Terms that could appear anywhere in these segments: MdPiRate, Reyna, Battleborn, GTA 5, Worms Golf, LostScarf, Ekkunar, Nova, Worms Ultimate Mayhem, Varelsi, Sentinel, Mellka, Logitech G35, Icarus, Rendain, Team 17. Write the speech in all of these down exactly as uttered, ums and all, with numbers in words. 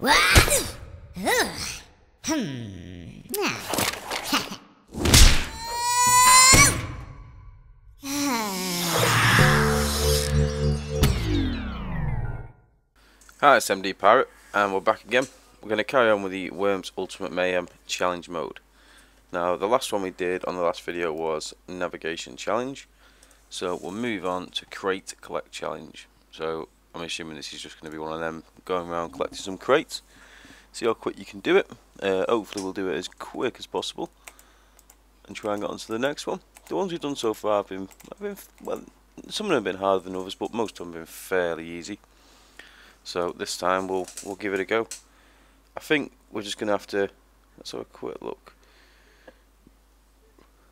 What? Ooh. Hmm. Hi, it's M D Pirate, and we're back again. We're going to carry on with the Worms Ultimate Mayhem Challenge mode. Now, the last one we did on the last video was Navigation Challenge, so we'll move on to Crate Collect Challenge. So, I'm assuming this is just going to be one of them going around collecting some crates. See how quick you can do it. Uh, hopefully we'll do it as quick as possible, and try and get on to the next one. The ones we've done so far have been, have been well, some of them have been harder than others, but most of them have been fairly easy. So this time we'll we'll give it a go. I think we're just gonna have to let's have a quick look.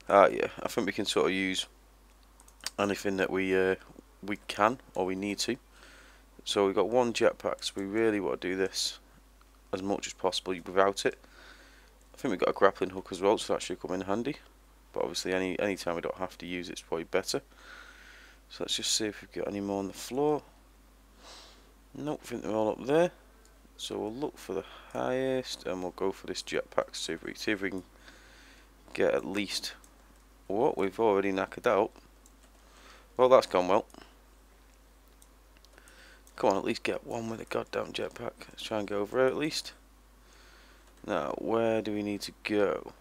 Ah uh, yeah, I think we can sort of use anything that we uh, we can or we need to. So we've got one jetpack, so we really want to do this as much as possible without it. I think we've got a grappling hook as well, so that should come in handy. But obviously any any time we don't have to use it, it's probably better. So let's just see if we've got any more on the floor. Nope, I think they're all up there. So we'll look for the highest, and we'll go for this jetpack to see if we, see if we can get at least what we've already knackered out. Well, that's gone well. Come on, at least get one with a goddamn jetpack. Let's try and go over it at least. Now, where do we need to go?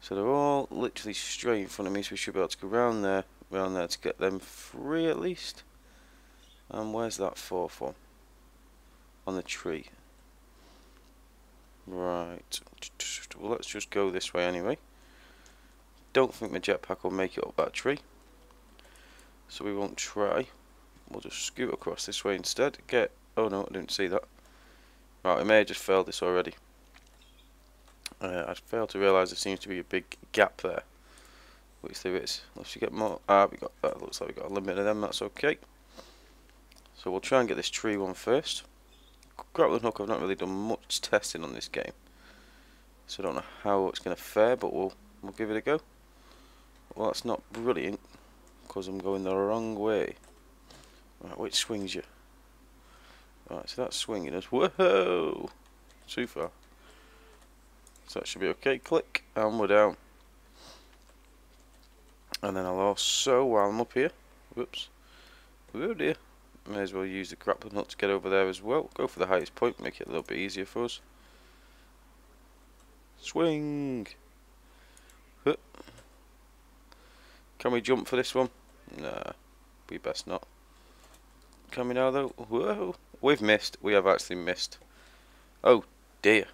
So they're all literally straight in front of me, so we should be able to go round there, round there to get them free at least. And where's that fourth one? On the tree. Right. Well, let's just go this way anyway. Don't think my jetpack will make it up that tree, so we won't try. We'll just scoot across this way instead. Get. Oh no, I didn't see that. Right, I may have just failed this already. Uh, I failed to realise there seems to be a big gap there, which there is. Let's get more. Ah, we got that. Looks like we got a limit of them. That's okay. So we'll try and get this tree one first. Grappling hook, I've not really done much testing on this game, so I don't know how it's going to fare, but we'll we'll give it a go. Well, that's not brilliant, because I'm going the wrong way. Right, which swings you? Right, so that's swinging us. Whoa! Too far. So that should be okay. Click, and we're down. And then I'll also, while I'm up here, whoops, oh dear. May as well use the grappling hook to get over there as well. Go for the highest point, make it a little bit easier for us. Swing! Huh. Can we jump for this one? Nah, we best not. Can we now though? Whoa! We've missed. We have actually missed. Oh dear.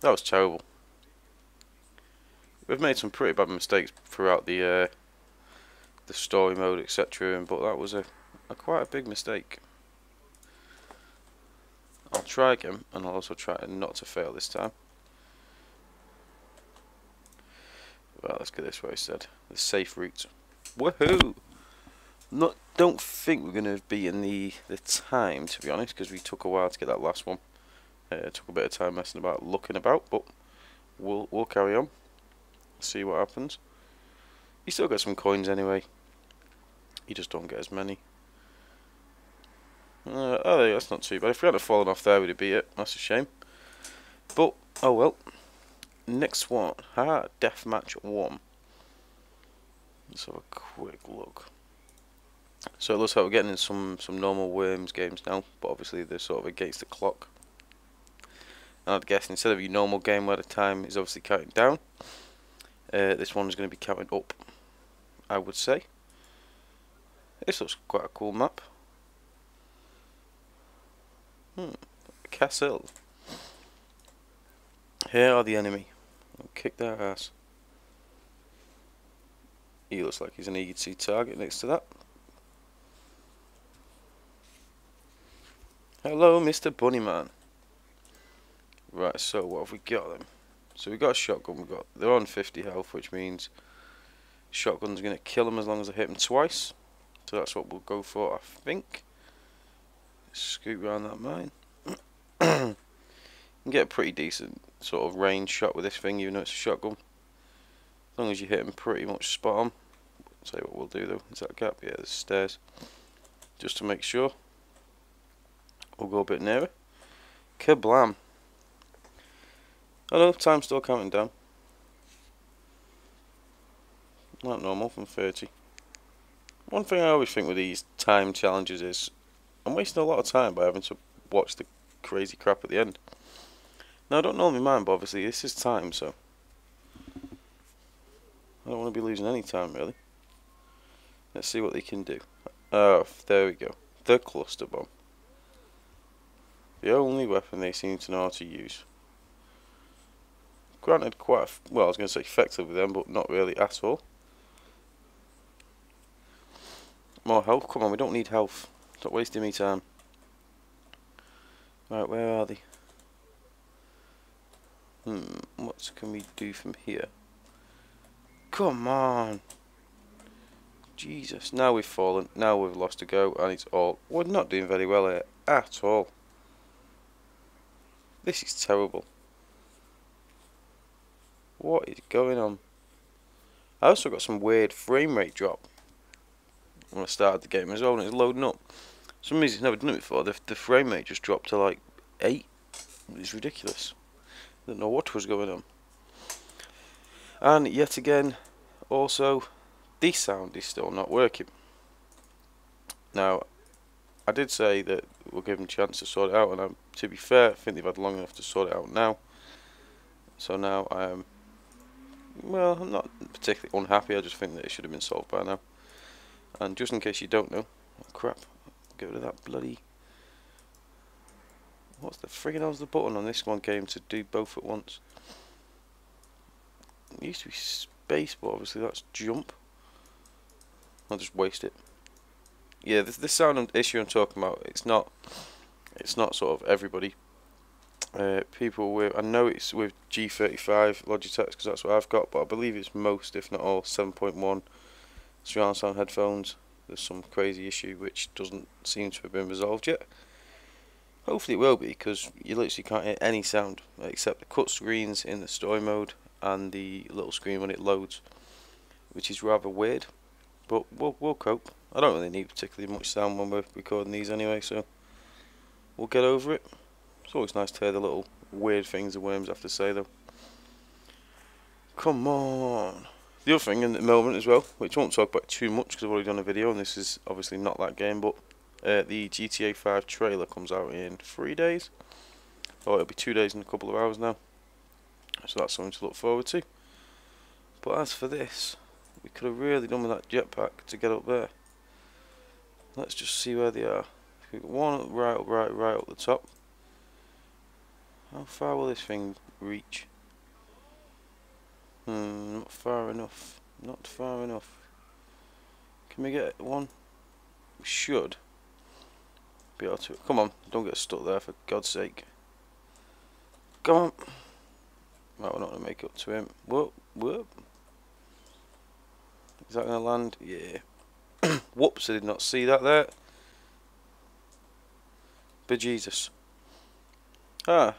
That was terrible. We've made some pretty bad mistakes throughout the uh, the story mode, et cetera. But that was a A quite a big mistake. I'll try again, and I'll also try not to fail this time. Well, let's go this way instead. The safe route. Woohoo! Not, don't think we're going to be in the, the time, to be honest, because we took a while to get that last one. Uh, it took a bit of time messing about, looking about, but we'll, we'll carry on. See what happens. You still get some coins anyway. You just don't get as many. Uh, oh, that's not too bad. If we hadn't fallen off there, we'd have beat it. That's a shame. But, oh well. Next one. Ah, Deathmatch one. Let's have a quick look. So it looks like we're getting in some, some normal Worms games now. But obviously they're sort of against the clock. And I'd guess instead of your normal game where the time is obviously counting down, uh, this one is going to be counting up, I would say. This looks quite a cool map. Hmm, castle. Here are the enemy. I'll kick their ass. He looks like he's an E T target next to that. Hello, Mister Bunnyman. Right, so what have we got then? So we got a shotgun. We got they're on fifty health, which means shotgun's gonna kill them as long as I hit them twice. So that's what we'll go for, I think. Scoot around that mine. You can get a pretty decent sort of range shot with this thing, even though it's a shotgun. As long as you hit him pretty much spot on. I'll tell you what we'll do though. Is that a gap? Yeah, there's stairs. Just to make sure. We'll go a bit nearer. Kablam. Oh no, time's still counting down. Not normal, from thirty. One thing I always think with these time challenges is I'm wasting a lot of time by having to watch the crazy crap at the end. Now I don't normally mind, but obviously this is time, so I don't want to be losing any time really. Let's see what they can do. Oh, there we go. The cluster bomb. The only weapon they seem to know how to use. Granted, quite a f well, I was going to say effective with them, but not really at all. More health? Come on, we don't need health. Stop wasting me time. Right, where are they? Hmm, what can we do from here? Come on! Jesus, now we've fallen, now we've lost a go, and it's all... We're not doing very well here, at all. This is terrible. What is going on? I also got some weird frame rate drop when I started the game as well, and it's loading up. For some reason, I've never done it before. The, the frame rate just dropped to like eight. It's ridiculous. I don't know what was going on. And yet again, also, the sound is still not working. Now, I did say that we'll give them a chance to sort it out, and I'm, to be fair, I think they've had long enough to sort it out now. So now I am, well, I'm not particularly unhappy, I just think that it should have been solved by now. And just in case you don't know, oh crap, get rid of that bloody... What's the friggin' hell's the button on this one game to do both at once? It used to be space, but obviously that's jump. I'll just waste it. Yeah, this, this sound issue I'm talking about, it's not, it's not sort of everybody. Uh, people with, I know it's with G thirty-five Logitech because that's what I've got, but I believe it's most, if not all, seven point one surround sound headphones. There's some crazy issue which doesn't seem to have been resolved yet. Hopefully it will be, because you literally can't hear any sound except the cut screens in the story mode and the little screen when it loads, which is rather weird, but we'll, we'll cope. I don't really need particularly much sound when we're recording these anyway, so we'll get over it. It's always nice to hear the little weird things the Worms have to say, though. Come on! The other thing in the moment as well, which I won't talk about too much because I've already done a video, and this is obviously not that game, but uh, the G T A five trailer comes out in three days. Oh, it'll be two days in a couple of hours now. So that's something to look forward to. But as for this, we could have really done with that jetpack to get up there. Let's just see where they are. We've got one up, right up, right, right up the top. How far will this thing reach? Hmm, not far enough. Not far enough. Can we get one? We should be able to. Come on, don't get stuck there for God's sake. Come on. Right, we're not going to make up to him. Whoop, whoop. Is that going to land? Yeah. Whoops, I did not see that there. Bejesus. Ah.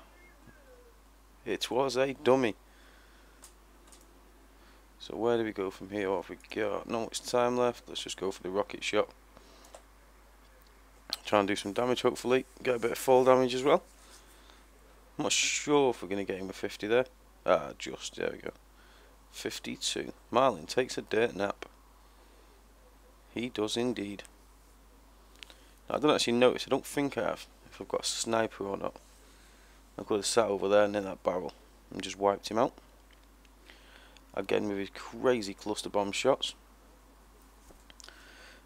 It was a dummy. So where do we go from here? What have we got? Not much time left. Let's just go for the rocket shot. Try and do some damage, hopefully. Get a bit of fall damage as well. I'm not sure if we're going to get him with fifty there. Ah, just. There we go. fifty-two. Marlin takes a dirt nap. He does indeed. Now, I don't actually notice. I don't think I have. If I've got a sniper or not. I could have sat over there near that barrel and just wiped him out. Again with his crazy cluster bomb shots.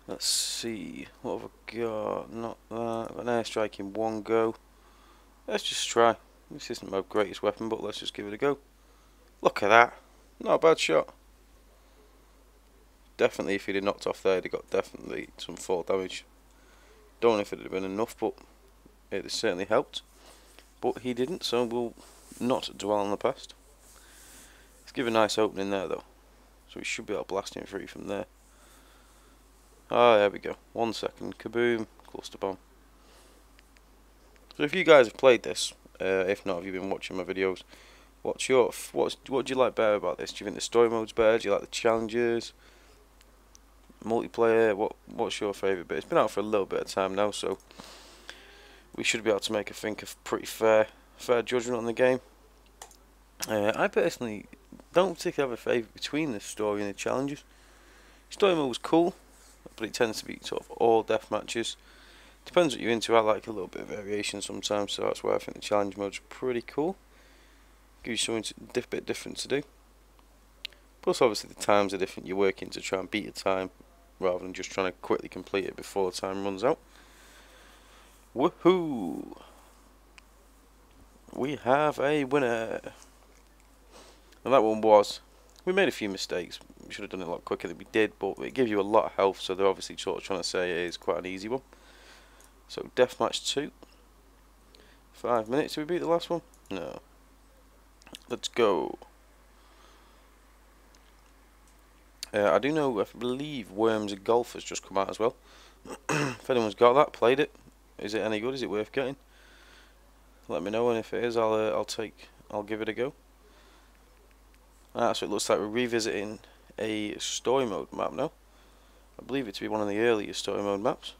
Let's see, what have I got? Not that. I've got an airstrike in one go. Let's just try. This isn't my greatest weapon, but let's just give it a go. Look at that. Not a bad shot. Definitely, if he'd have knocked off there, he'd have got definitely some fall damage. Don't know if it'd have been enough, but it certainly helped. But he didn't, so we'll not dwell on the past. Let's give a nice opening there, though. So we should be able to blast him free from there. Ah, there we go. One second. Kaboom. Cluster bomb. So if you guys have played this, uh, if not, if you've been watching my videos, what's your what's what do you like better about this? Do you think the story mode's better? Do you like the challenges? Multiplayer? What What's your favourite bit? It's been out for a little bit of time now, so... we should be able to make, I think, a pretty fair fair judgment on the game. Uh, I personally don't particularly have a favourite between the story and the challenges. Story mode was cool, but it tends to be sort of all death matches. Depends what you're into. I like a little bit of variation sometimes, so that's why I think the challenge mode's pretty cool. Gives you something a bit different to do. Plus, obviously, the times are different. You're working to try and beat your time rather than just trying to quickly complete it before the time runs out. Woohoo! We have a winner! And that one was... We made a few mistakes. We should have done it a lot quicker than we did, but it gives you a lot of health, so they're obviously sort of trying to say it is quite an easy one. So, Deathmatch two. Five minutes. Did we beat the last one? No. Let's go. Uh, I do know, I believe Worms Golf has just come out as well. If anyone's got that, played it. Is it any good? Is it worth getting? Let me know, and if it is, I'll uh, I'll take, I'll give it a go. Ah, so it looks like we're revisiting a story mode map now. I believe it to be one of the earlier story mode maps.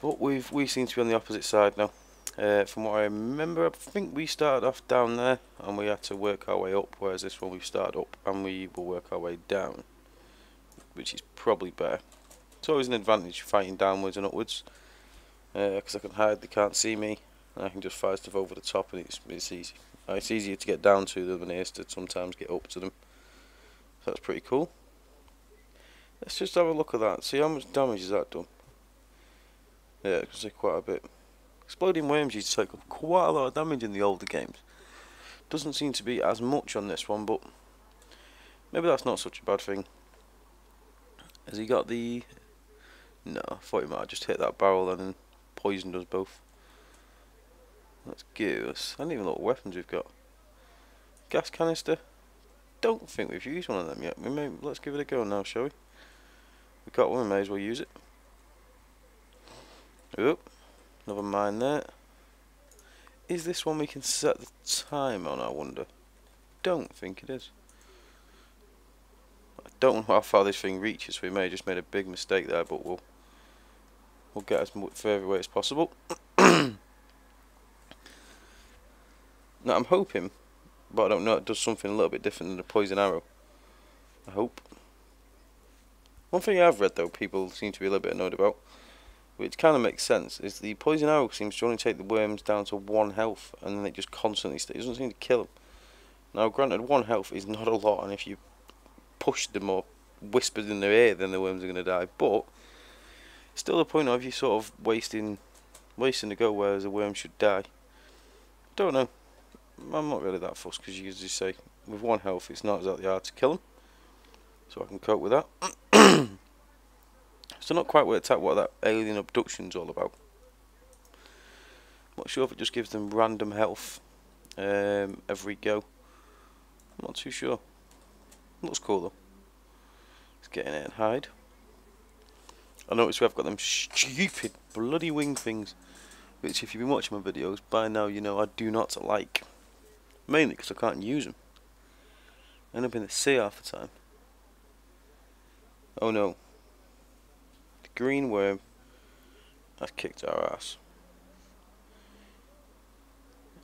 But we've we seem to be on the opposite side now. Uh, from what I remember, I think we started off down there and we had to work our way up, whereas this one we've started up and we will work our way down, which is probably better. It's always an advantage fighting downwards and upwards, because uh, I can hide, they can't see me, and I can just fire stuff over the top, and it's, it's easy. It's easier to get down to them than it is to sometimes get up to them, so that's pretty cool. Let's just have a look at that, see how much damage has that done. Yeah, it's quite a bit. Exploding worms used to take up quite a lot of damage in the older games. Doesn't seem to be as much on this one, but maybe that's not such a bad thing. Has he got the... No, I thought he might have just hit that barrel and then poisoned us both. Let's give us... I don't even know what weapons we've got. Gas canister. Don't think we've used one of them yet. We may... Let's give it a go now, shall we? We've got one, we may as well use it. Oop. Never mind that. Is this one we can set the time on, I wonder? Don't think it is. I don't know how far this thing reaches. We may have just made a big mistake there, but we'll we'll get as much further away as possible. Now, I'm hoping, but I don't know, it does something a little bit different than the poison arrow. I hope. One thing I've read, though, people seem to be a little bit annoyed about, which kind of makes sense, is the poison arrow seems to only take the worms down to one health, and then it just constantly stays. It doesn't seem to kill them. Now, granted, one health is not a lot, and if you push them or whispered in their ear, then the worms are going to die. But still, the point of you sort of wasting, wasting the go, whereas the worm should die. Don't know. I'm not really that fussed because you usually say with one health, it's not exactly hard to kill them, so I can cope with that. So not quite worked out what that alien abduction's all about. I'm not sure if it just gives them random health um, every go. I'm not too sure. Looks cool though. Let's get in it and hide. I noticed we've got them stupid bloody wing things, which if you've been watching my videos by now you know I do not like. Mainly because I can't use them. I end up in the sea half the time. Oh no. Green worm has kicked our ass.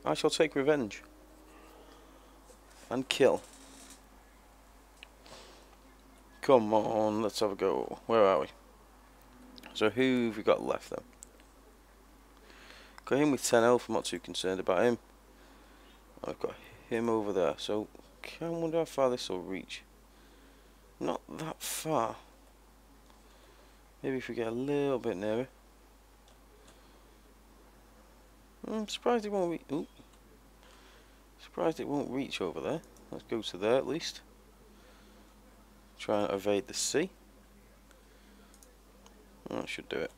I shall take revenge and kill. Come on, let's have a go. Where are we? So who have we got left then? Got him with ten health. I'm not too concerned about him. I've got him over there. So I wonder how far this will reach. Not that far. Maybe if we get a little bit nearer. I'm surprised it won't reach. Surprised it won't reach over there. Let's go to there at least. Try and evade the sea. Oh, that should do it.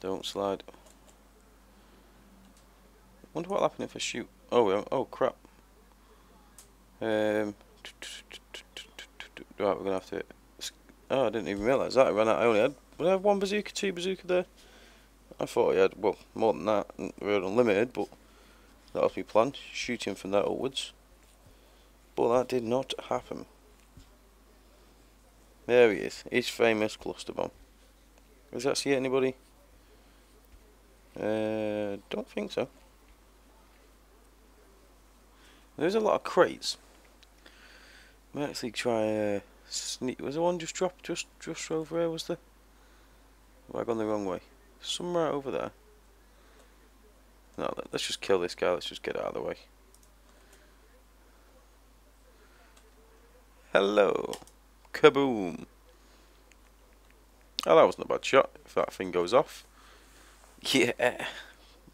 Don't slide. Wonder what'll happen if I shoot. Oh, we don't. Oh crap. Um. Right, we're gonna have to. Oh, I didn't even realise that. I ran out. I only had, did I have one bazooka, two bazooka there? I thought I had, well, more than that. We were unlimited, but that was my plan. Shooting from that upwards. But that did not happen. There he is. His famous cluster bomb. Does that see anybody? Uh, don't think so. There's a lot of crates. Might actually try uh, sneak. Was there one just dropped just just over here? Was there? Have I gone the wrong way? Somewhere over there. No, let's just kill this guy. Let's just get out of the way. Hello. Kaboom. Oh, that wasn't a bad shot. If that thing goes off. Yeah.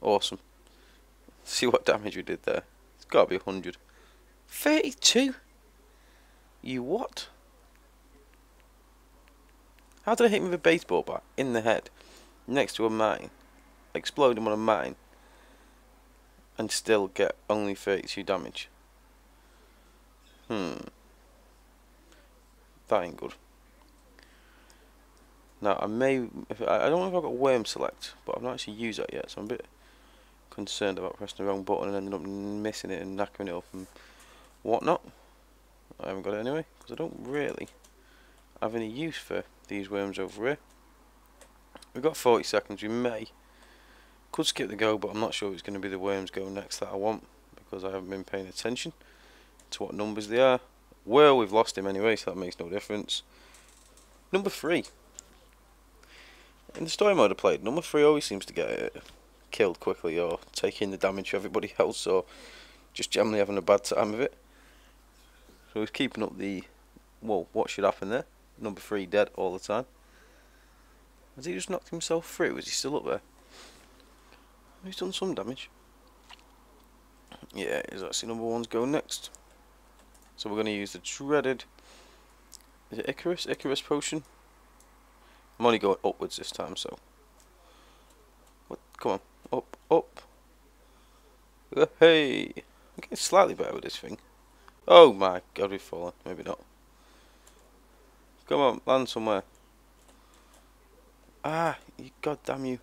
Awesome. See what damage we did there. It's got to be one hundred. thirty-two? You what? How did I hit him with a baseball bat? In the head. Next to a mine. Explode him on a mine. And still get only thirty-two damage. Hmm. That ain't good. Now I may, if, I don't know if I've got worm select, but I've not actually used that yet, so I'm a bit concerned about pressing the wrong button and ending up missing it and knackering it up and whatnot. I haven't got it anyway, because I don't really have any use for these worms over here. We've got forty seconds, we may, could skip the go, but I'm not sure it's going to be the worms go next that I want, because I haven't been paying attention to what numbers they are. Well, we've lost him anyway, so that makes no difference. Number three. In the story mode I played, number three always seems to get uh, killed quickly or taking the damage to everybody else or just generally having a bad time of it. So he's keeping up the, well, what should happen there? Number three dead all the time. Has he just knocked himself through? Is he still up there? He's done some damage. Yeah, is actually number one's going next. So we're going to use the dreaded, is it Icarus? Icarus potion? I'm only going upwards this time, so. What? Come on, up, up. Hey, I'm getting slightly better with this thing. Oh my god, we've fallen. Maybe not. Come on, land somewhere. Ah, you goddamn you.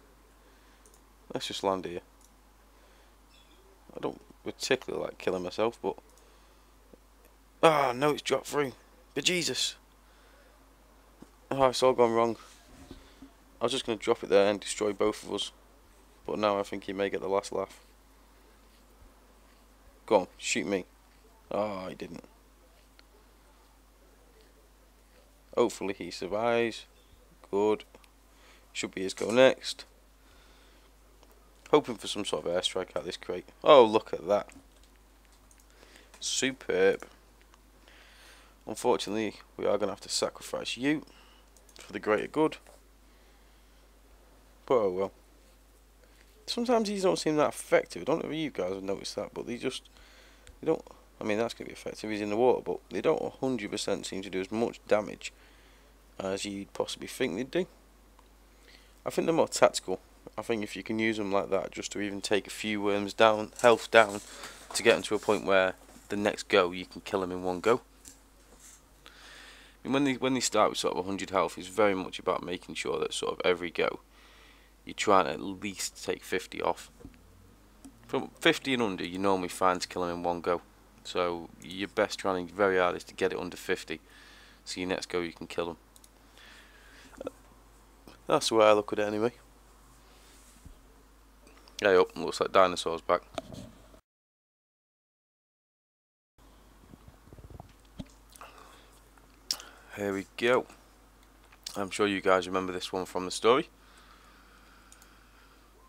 Let's just land here. I don't particularly like killing myself, but. Ah, oh, no, it's dropped through. Bejesus. Oh, it's all gone wrong. I was just going to drop it there and destroy both of us. But now I think he may get the last laugh. Go on, shoot me. Oh, he didn't. Hopefully he survives. Good. Should be his go next. Hoping for some sort of airstrike out of this crate. Oh, look at that. Superb. Unfortunately, we are going to have to sacrifice you for the greater good. But oh well. Sometimes these don't seem that effective. I don't know if you guys have noticed that, but they just... They don't... I mean, that's going to be effective. He's in the water, but they don't one hundred percent seem to do as much damage as you'd possibly think they'd do. I think they're more tactical. I think if you can use them like that, just to even take a few worms down, health down, to get them to a point where the next go you can kill them in one go. I mean, when they when they start with sort of one hundred health, it's very much about making sure that sort of every go you're trying to at least take fifty off. From fifty and under, you normally find to kill them in one go. So your best trying very hard is to get it under fifty, so your next go you can kill them. That's the way I look at it anyway. Hey up, looks like dinosaurs back. Here we go. I'm sure you guys remember this one from the story.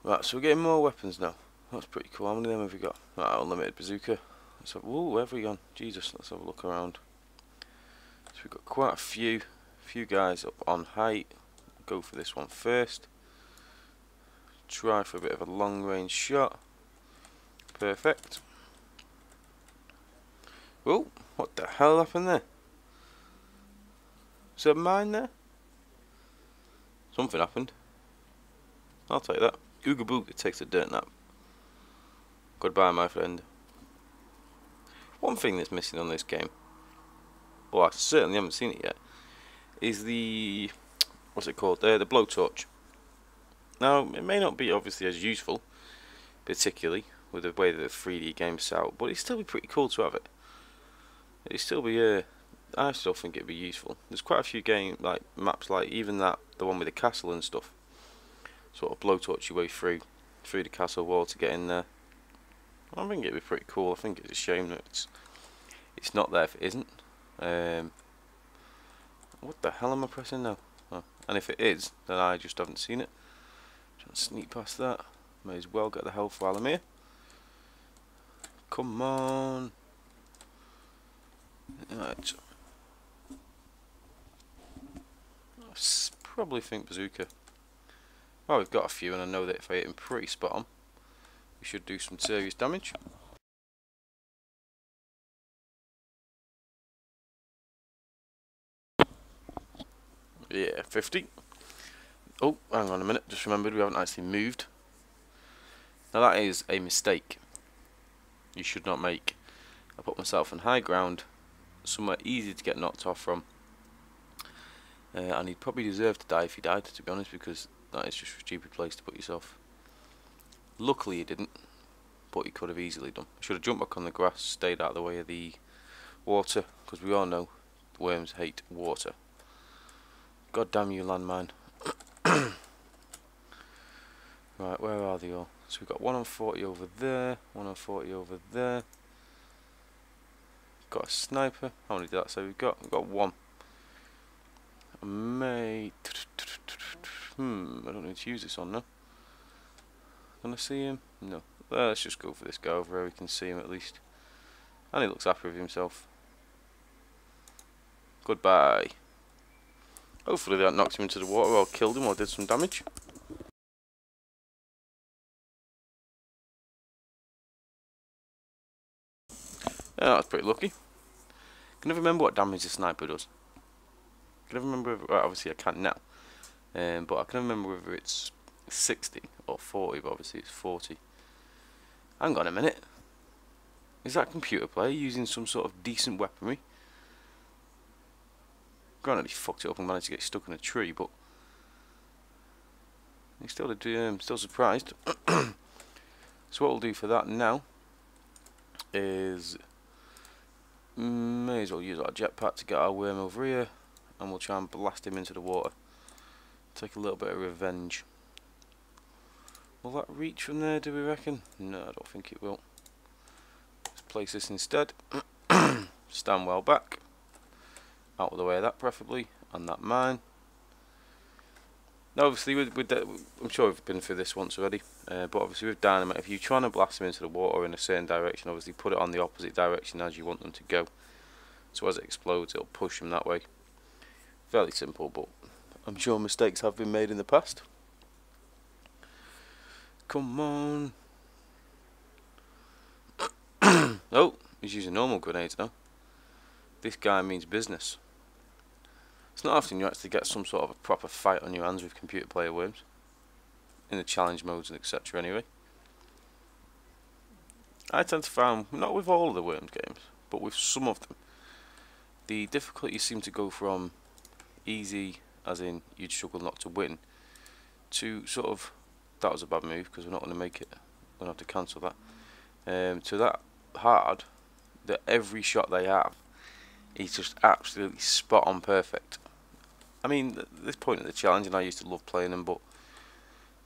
Right, so we're getting more weapons now. That's pretty cool. How many of them have we got? Right, unlimited bazooka. Let's have, whoa, where have we gone? Jesus, let's have a look around. So we've got quite a few, few guys up on height. Go for this one first. Try for a bit of a long range shot. Perfect. Oh, what the hell happened there? Is there a mine there? Something happened. I'll take that. Ooga Booga takes a dirt nap. Goodbye, my friend. One thing that's missing on this game, well, I certainly haven't seen it yet, is the, what's it called, uh, the blowtorch. Now, it may not be obviously as useful, particularly with the way that the three D game's set out, but it'd still be pretty cool to have it. It'd still be, uh, I still think it'd be useful. There's quite a few game like maps, like even that, the one with the castle and stuff, sort of blowtorch your way through through the castle wall to get in there. I think it'd be pretty cool. I think it's a shame that it's it's not there if it isn't. Um, what the hell am I pressing now? Oh, and if it is, then I just haven't seen it. Trying to sneak past that. May as well get the health while I'm here. Come on. Right. I probably think bazooka. Well, we've got a few, and I know that if I hit him pretty spot on, we should do some serious damage. Yeah, fifty. Oh, hang on a minute. Just remembered we haven't actually moved. Now that is a mistake. You should not make. I put myself on high ground, somewhere easy to get knocked off from. Uh, and he'd probably deserve to die if he died, to be honest, because that is just a stupid place to put yourself. Luckily he didn't, but he could have easily done. I should have jumped back on the grass, stayed out of the way of the water, because we all know the worms hate water. God damn you, landmine. Right, where are they all? So we've got one on forty over there, one on forty over there. Got a sniper. How many did that say we've got? We've got one. I may... Hmm, I don't need to use this on now. Can I see him? No. Let's just go for this guy over here, we can see him at least. And he looks happy with himself. Goodbye. Hopefully that knocked him into the water or killed him or did some damage. Yeah, that's pretty lucky. Can I remember what damage the sniper does? Can I remember? If, well, obviously I can't now. Um, but I can remember whether it's sixty or forty, but obviously it's forty. Hang on a minute. Is that computer player using some sort of decent weaponry? Granted, he fucked it up and managed to get stuck in a tree, but I'm still, um, still surprised. So what we'll do for that now is may as well use our jetpack to get our worm over here, and we'll try and blast him into the water. Take a little bit of revenge. Will that reach from there, do we reckon? No, I don't think it will. Let's place this instead. Stand well back. Out of the way of that, preferably, and that mine. Now, obviously, with, with the, I'm sure we've been through this once already, uh, but obviously with dynamite, if you're trying to blast them into the water in a certain direction, obviously put it on the opposite direction as you want them to go. So as it explodes, it'll push them that way. Fairly simple, but I'm sure mistakes have been made in the past. Come on. Oh, he's using normal grenades now. This guy means business. It's not often you actually get some sort of a proper fight on your hands with computer player worms. In the challenge modes and et cetera anyway. I tend to find, not with all of the worms games, but with some of them, the difficulties seem to go from easy, as in you'd struggle not to win, to sort of, that was a bad move because we're not going to make it, we're going to have to cancel that, um, to that hard that every shot they have is just absolutely spot on perfect. I mean, th this point of the challenge, and I used to love playing them, but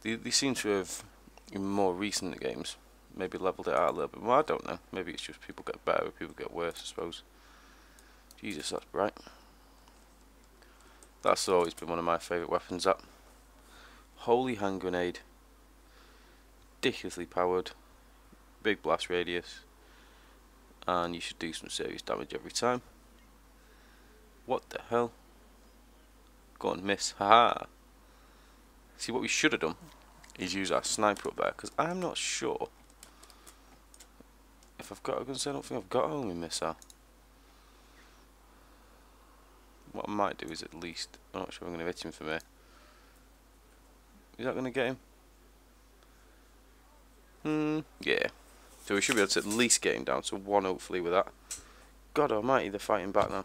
they, they seem to have, in more recent games, maybe levelled it out a little bit more. I don't know, maybe it's just people get better, people get worse, I suppose. Jesus, that's bright. That's always been one of my favourite weapons, that holy hand grenade. Ridiculously powered, big blast radius, and you should do some serious damage every time. What the hell? Go on, miss, haha. See, what we should have done is use our sniper up there, because I'm not sure if I've got a gun. I don't think I've got a homing missile. What I might do is at least, I'm not sure I'm going to hit him from here. Is that going to get him? Hmm, yeah. So we should be able to at least get him down to one, hopefully, with that. God almighty, they're fighting back now.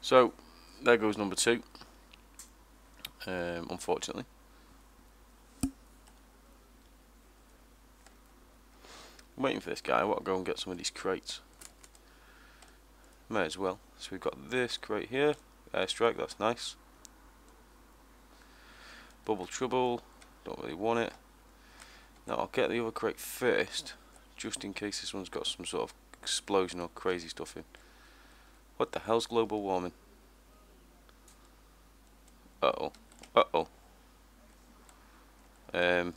So, there goes number two. Um, unfortunately. I'm waiting for this guy. I want to go and get some of these crates. May as well. So we've got this crate here. Airstrike, that's nice. Bubble Trouble, don't really want it. Now I'll get the other crate first, just in case this one's got some sort of explosion or crazy stuff in. What the hell's global warming? Uh oh. Uh oh. Um,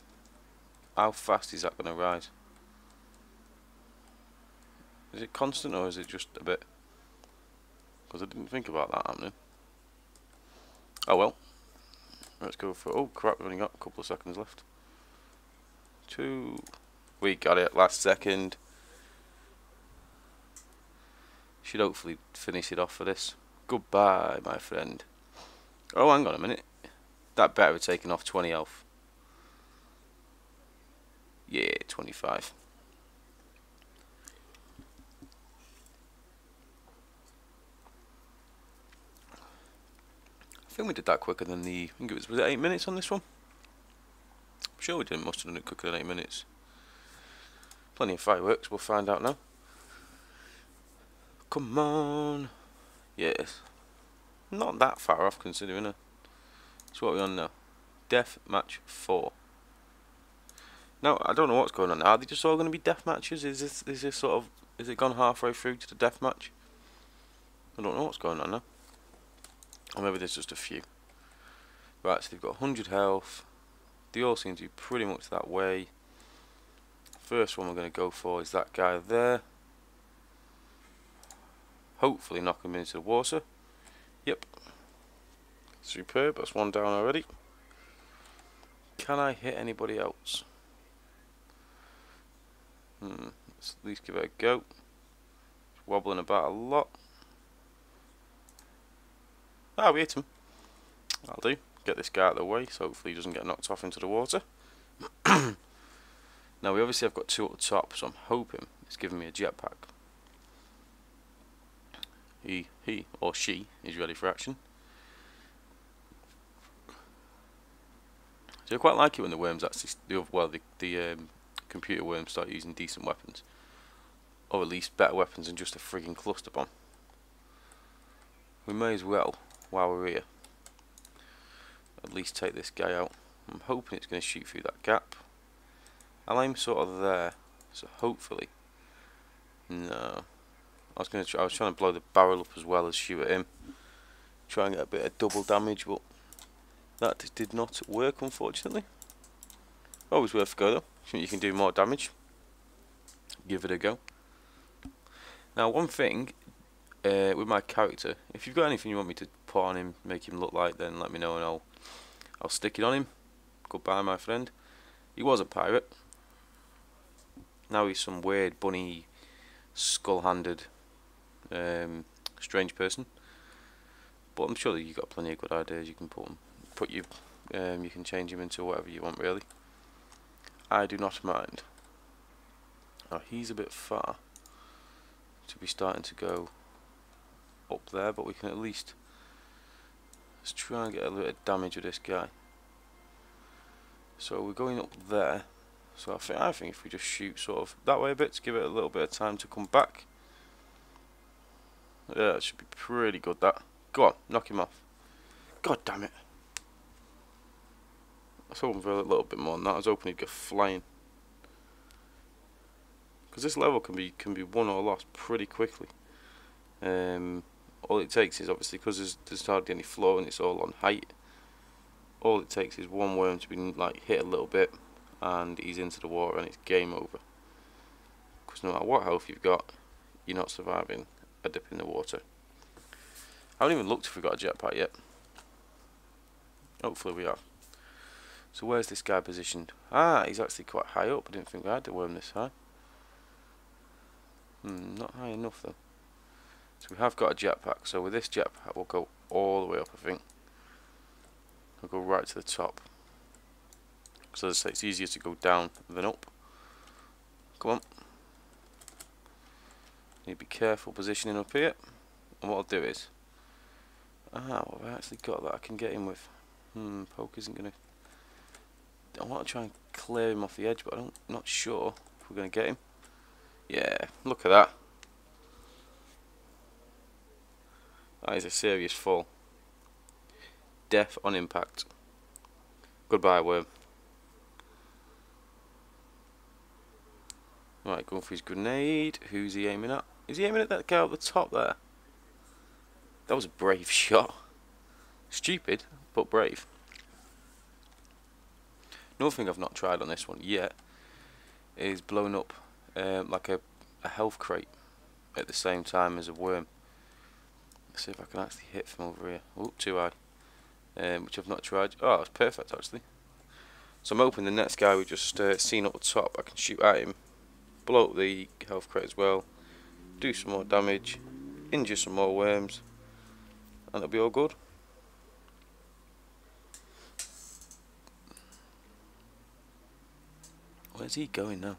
how fast is that going to rise? Is it constant or is it just a bit? Because I didn't think about that happening. Oh well. Let's go for. Oh crap, we've only got a couple of seconds left. Two. We got it, last second. Should hopefully finish it off for this. Goodbye, my friend. Oh, hang on a minute. That better have taken off twenty health. Yeah, twenty-five. I think we did that quicker than the. I think it was. Was it eight minutes on this one? I'm sure we didn't. Must have done it quicker than eight minutes. Plenty of fireworks. We'll find out now. Come on. Yes. Not that far off considering it. So what are we on now? Deathmatch four. Now I don't know what's going on. Are they just all gonna be death matches? Is this is this sort of is it gone halfway through to the death match? I don't know what's going on now. Or maybe there's just a few. Right, so they've got one hundred health. They all seem to be pretty much that way. First one we're gonna go for is that guy there. Hopefully knock him into the water. Yep. Superb, that's one down already. Can I hit anybody else? Hmm, let's at least give it a go. It's wobbling about a lot. Ah, we hit him. That'll do. Get this guy out of the way, so hopefully he doesn't get knocked off into the water. Now we obviously have got two at the top, so I'm hoping it's giving me a jetpack. He, he or she is ready for action. So I quite like it when the worms actually, the well, the, the um, computer worms start using decent weapons, or at least better weapons than just a frigging cluster bomb. We may as well, while we're here, at least take this guy out. I'm hoping it's going to shoot through that gap. I'll aim sort of there, so hopefully, no. I was going to. I was trying to blow the barrel up as well as shoot at him, try and get a bit of double damage, but that did not work, unfortunately. Always worth a go though. You can do more damage. Give it a go. Now, one thing uh, with my character, if you've got anything you want me to put on him, make him look like, then let me know and I'll I'll stick it on him. Goodbye, my friend. He was a pirate. Now he's some weird bunny, skull-handed. Um, strange person, but I'm sure that you've got plenty of good ideas. You can put them, put you, um, you can change him into whatever you want. Really, I do not mind. Oh, he's a bit far to be starting to go up there, but we can at least let's try and get a little damage with this guy. So we're going up there. So I think I think if we just shoot sort of that way a bit to give it a little bit of time to come back. Yeah, it should be pretty good, that. Go on, knock him off. God damn it. I was hoping for a little bit more than that. I was hoping he'd go flying. Because this level can be can be won or lost pretty quickly. Um, all it takes is, obviously, because there's, there's hardly any floor and it's all on height, all it takes is one worm to be like hit a little bit and he's into the water and it's game over. Because no matter what health you've got, you're not surviving a dip in the water. I haven't even looked if we've got a jetpack yet. Hopefully we have. So where's this guy positioned? Ah, he's actually quite high up. I didn't think I had the worm this high. Hmm, not high enough though. So we have got a jetpack. So with this jetpack we'll go all the way up, I think. We'll go right to the top. So as I say, it's easier to go down than up. Come on. Need to be careful positioning up here, and what I'll do is, ah, what have I actually got that I can get him with? Hmm, poke isn't gonna. I want to try and clear him off the edge, but I don't, I'm not sure if we're gonna get him. Yeah, look at that. That is a serious fall. Death on impact. Goodbye, worm. Right, going for his grenade. Who's he aiming at? Is he aiming at that guy at the top there? That was a brave shot. Stupid, but brave. Another thing I've not tried on this one yet is blowing up um, like a, a health crate at the same time as a worm. Let's see if I can actually hit from over here. Oh, too high. Um, which I've not tried. Oh, that's perfect actually. So I'm hoping the next guy we've just uh, seen up the top, I can shoot at him, blow up the health crate as well, do some more damage, injure some more worms, and it'll be all good. Where's he going now?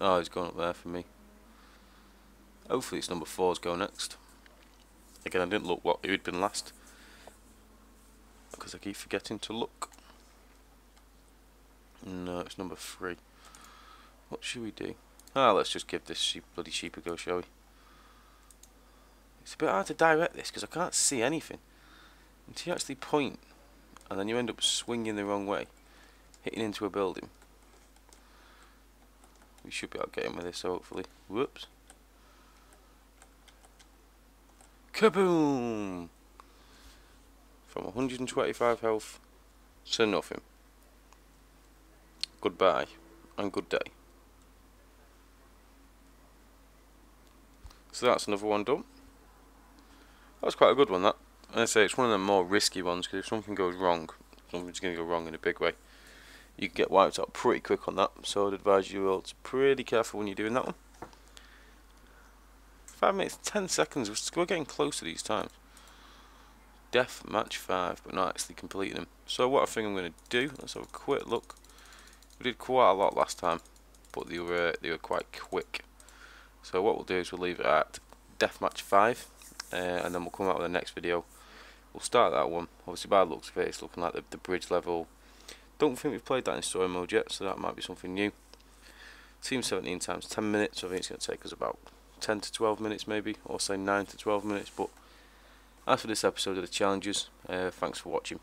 Oh, he's going up there for me. Hopefully it's number four's go next. Again, I didn't look what who'd been last, because I keep forgetting to look. No, it's number three. What should we do? Ah, let's just give this sheep, bloody sheep a go, shall we? It's a bit hard to direct this because I can't see anything. Until you actually point, and then you end up swinging the wrong way, hitting into a building. We should be able to get in with this, hopefully. Whoops. Kaboom! From one hundred twenty-five health to nothing. Goodbye, and good day. So that's another one done. That was quite a good one, that. I say it's one of the more risky ones, because if something goes wrong, something's going to go wrong in a big way. You can get wiped out pretty quick on that, so I'd advise you all to be pretty careful when you're doing that one. Five minutes, ten seconds, we're getting close to these times. Death match five, but not actually completing them. So what I think I'm going to do, let's have a quick look. We did quite a lot last time, but they were, they were quite quick. So what we'll do is we'll leave it at Deathmatch five, uh, and then we'll come out with the next video. We'll start that one. Obviously by the looks of it, it's looking like the, the bridge level. Don't think we've played that in story mode yet, so that might be something new. Team seventeen times ten minutes, so I think it's going to take us about ten to twelve minutes maybe, or say nine to twelve minutes. But as for this episode of the challenges, uh, thanks for watching.